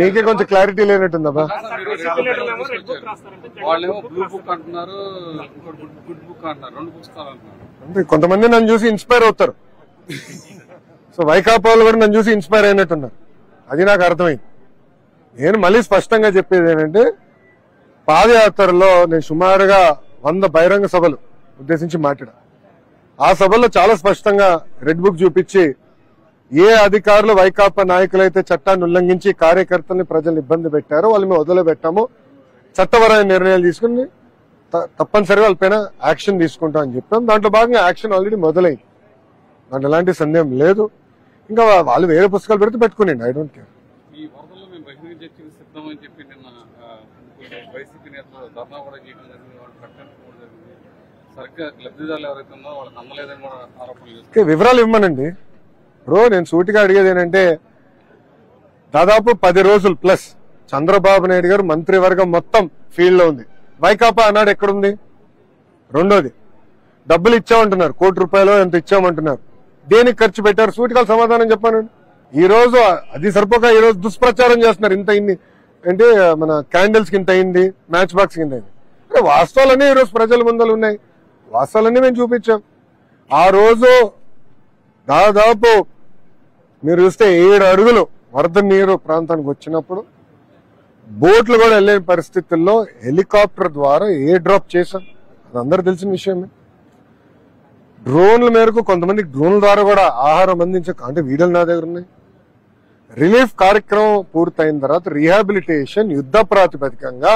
నీకే కొంచెం క్లారిటీ లేనట్టుందా? వాళ్ళేమో బ్లూ బుక్ అంటున్నారు, గుడ్ బుక్ అంటున్నారు, రెండు పుస్తకాలు అంటున్నారు. కొంతమంది నన్ను చూసి ఇన్స్పైర్ అవుతారు. సో వైకాపా వాళ్ళు కూడా నన్ను చూసి ఇన్స్పైర్ అయినట్టున్నారు, అది నాకు అర్థమైంది. నేను మళ్ళీ స్పష్టంగా చెప్పేది ఏంటంటే, పాదయాత్రలో నేను సుమారుగా 100 బహిరంగ సభలు ఉద్దేశించి మాట్లాడా. ఆ సభల్లో చాలా స్పష్టంగా రెడ్ బుక్ చూపించి, ఏ అధికారులు వైకాపా నాయకులైతే చట్టాన్ని ఉల్లంఘించి కార్యకర్తల్ని ప్రజల్ని ఇబ్బంది పెట్టారో వాళ్ళు మేము వదిలిపెట్టాము, చట్టపరమైన నిర్ణయాలు తీసుకుని తప్పనిసరిగా వాళ్ళపైన యాక్షన్ తీసుకుంటాం అని చెప్పాం. దాంట్లో భాగంగా యాక్షన్ ఆల్రెడీ మొదలైంది, దాంట్లో ఎలాంటి సందేహం లేదు. ఇంకా వాళ్ళు వేరే పుస్తకాలు పెడితే పెట్టుకునేండి, ఐ డోంట్ కేర్. వివరాలు ఇవ్వమనండి. ఇప్పుడు నేను సూటిగా అడిగేది ఏంటంటే, దాదాపు 10 రోజులు ప్లస్ చంద్రబాబు నాయుడు గారు మంత్రివర్గం మొత్తం ఫీల్డ్ లో ఉంది. వైకాపా అన్నాడు ఎక్కడుంది? రెండోది, డబ్బులు ఇచ్చామంటున్నారు, ₹1 కోటి ఎంత ఇచ్చామంటున్నారు, దేనికి ఖర్చు పెట్టారు? సూటిగా సమాధానం చెప్పానండి. ఈ రోజు అది సరిపోక ఈ రోజు దుష్ప్రచారం చేస్తున్నారు, ఇంత అయింది అంటే మన క్యాండిల్స్ కింద అయింది, మ్యాచ్ బాక్స్ కింద అయింది. అంటే వాస్తవాలన్నీ ఈ రోజు ప్రజల ముందలు ఉన్నాయి, వాస్తవాలన్నీ మేము చూపించాం. ఆ రోజు దాదాపు మీరు చూస్తే 7 అడుగులు వరద నీరు ప్రాంతానికి వచ్చినప్పుడు బోట్లు కూడా వెళ్ళని పరిస్థితుల్లో హెలికాప్టర్ ద్వారా ఎయిర్ డ్రాప్ చేశాం, అది అందరూ తెలిసిన విషయమే. డ్రోన్ల మేరకు కొంతమందికి డ్రోన్ల ద్వారా కూడా ఆహారం అందించే అంటే వీడియోలు నా దగ్గర ఉన్నాయి. రిలీఫ్ కార్యక్రమం పూర్తయిన తర్వాత రీహాబిలిటేషన్ యుద్ధ ప్రాతిపదికంగా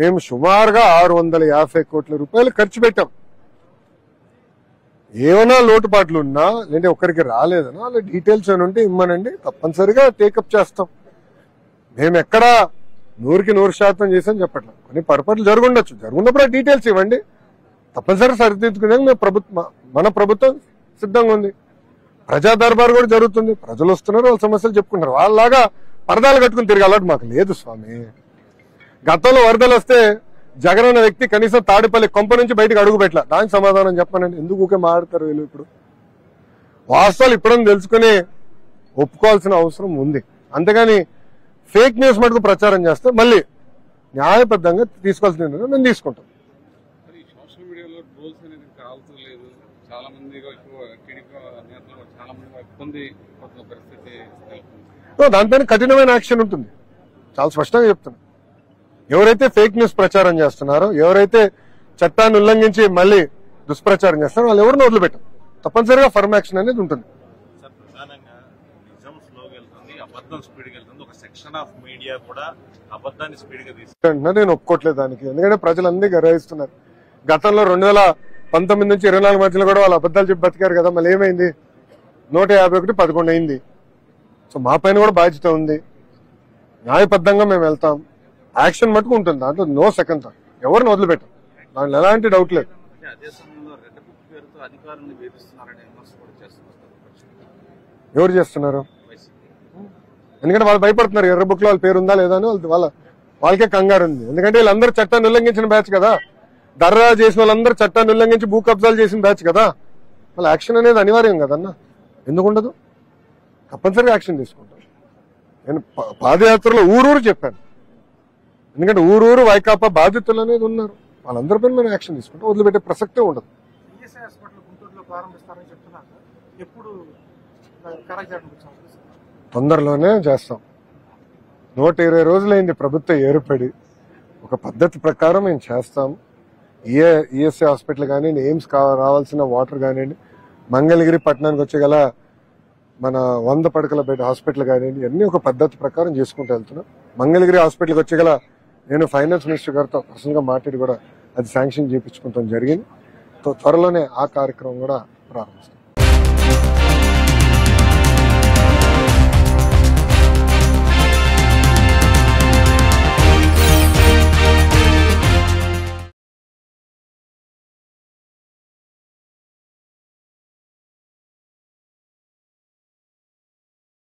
మేము సుమారుగా ₹650 కోట్ల ఖర్చు పెట్టాం. ఏమైనా లోటుపాట్లు ఉన్నా లేదంటే ఒకరికి రాలేదనా అలా డీటెయిల్స్ ఏమైనా ఉంటే ఇమ్మనండి, తప్పనిసరిగా టేకప్ చేస్తాం. మేము ఎక్కడా 100% చేసాం చెప్పట్లేదు, కొన్ని పొరపాట్లు జరుగుండొచ్చు, జరుగున్నప్పుడు ఆ డీటెయిల్స్ ఇవ్వండి, తప్పనిసరిగా సరిదిద్దుకునేందుకు మేము మన ప్రభుత్వం సిద్ధంగా ఉంది. ప్రజా దర్బారు కూడా జరుగుతుంది, ప్రజలు వస్తున్నారు, వాళ్ళ సమస్యలు చెప్పుకుంటారు. వాళ్ళలాగా పరదాలు కట్టుకుని తిరిగి అలవాటు మాకు లేదు స్వామి. గతంలో వరదలు వస్తే జగన్ అనే వ్యక్తి కనీసం తాడేపల్లి కొంప నుంచి బయటకు అడుగు పెట్టలా, దానికి సమాధానం చెప్పానండి. ఎందుకు ఊకే మాట్లాడతారు వీళ్ళు? ఇప్పుడు వాస్తవాలు ఇప్పుడని తెలుసుకుని ఒప్పుకోవాల్సిన అవసరం ఉంది, అంతేగాని ఫేక్ న్యూస్ మటుకు ప్రచారం చేస్తే మళ్ళీ న్యాయబద్ధంగా తీసుకోవాల్సిన మేము తీసుకుంటాం. దానిపైన కఠినమైన యాక్షన్ ఉంటుంది, చాలా స్పష్టంగా చెప్తున్నా. ఎవరైతే ఫేక్ న్యూస్ ప్రచారం చేస్తున్నారో, ఎవరైతే చట్టాన్ని ఉల్లంఘించి మళ్ళీ దుష్ప్రచారం చేస్తారో వాళ్ళు ఎవరిని వదిలిపెట్టం, తప్పనిసరిగా ఫర్మ్ యాక్షన్ అనేది ఉంటుంది. నేను ఒప్పుకోవట్లేదు దానికి, ఎందుకంటే ప్రజలందరూ గర్హిస్తున్నారు. గతంలో 2019 నుంచి 24 మధ్యలో కూడా వాళ్ళు అబద్దాలు చెప్పి బతికారు కదా, మళ్ళీ ఏమైంది? 151 11 అయింది. సో మా పైన కూడా బాధ్యత ఉంది, న్యాయబద్ధంగా మేము వెళ్తాం, యాక్షన్ మటుకు ఉంటుంది, దాంట్లో నో సెకండ్ థాట్. ఎవరిని వదిలిపెట్టాం, దాంట్లో ఎలాంటి డౌట్ లేదు. ఎవరు చేస్తున్నారు? ఎందుకంటే వాళ్ళు భయపడుతున్నారు, ఎర్ర బుక్ లో వాళ్ళ పేరు ఉందా లేదా అని వాళ్ళకే కంగారు ఉంది. ఎందుకంటే వీళ్ళందరూ చట్టాన్ని ఉల్లంఘించిన బ్యాచ్ కదా, దర్రా చేసిన వాళ్ళందరూ చట్టాన్ని ఉల్లంఘించి భూ కబ్జాలు చేసిన బ్యాచ్ కదా, వాళ్ళ యాక్షన్ అనేది అనివార్యం కదన్నా, ఎందుకుండదు? తప్పనిసరిగా యాక్షన్ తీసుకుంటాం. నేను పాదయాత్రలో ఊరూరు చెప్పాను, ఎందుకంటే ఊరూరు వైకాపా బాధితులు అనేది ఉన్నారు, వాళ్ళందరిపై మనం యాక్షన్ తీసుకుంటాం, వదిలిపెట్టే ప్రసక్తే ఉండదు. తొందరలోనే చేస్తాం. 120 రోజులైంది ప్రభుత్వం ఏర్పడి, ఒక పద్ధతి ప్రకారం మేము చేస్తాం. ఈఎస్ఐ హాస్పిటల్ కానివ్వండి, ఎయిమ్స్ రావాల్సిన వాటర్ కానివ్వండి, మంగళగిరి పట్టణానికి వచ్చేగల మన 100 పడకల బెడ్ హాస్పిటల్ కానివ్వండి, ఇవన్నీ ఒక పద్ధతి ప్రకారం చేసుకుంటూ వెళ్తున్నాం. మంగళగిరి హాస్పిటల్కి వచ్చేగల నేను ఫైనాన్స్ మినిస్టర్ గారితో పర్సనల్గా మాట్లాడి కూడా అది శాంక్షన్ చేయించుకుంటాం జరిగింది. త్వరలోనే ఆ కార్యక్రమం కూడా ప్రారంభిస్తాం.